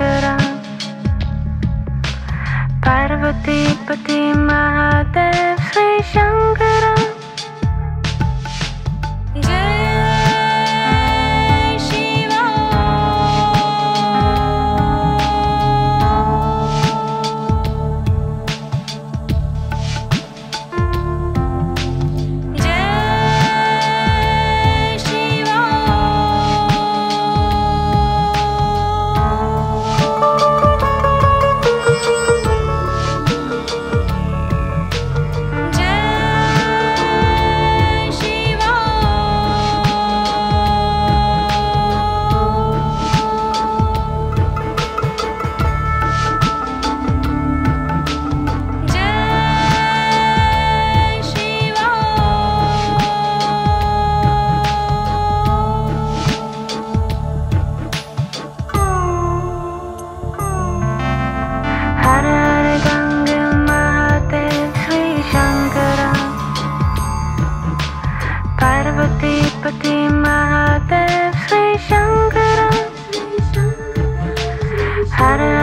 Shankara, Parvati Pati Mahadev Sri Shankara. Mahadev Sri Shankara.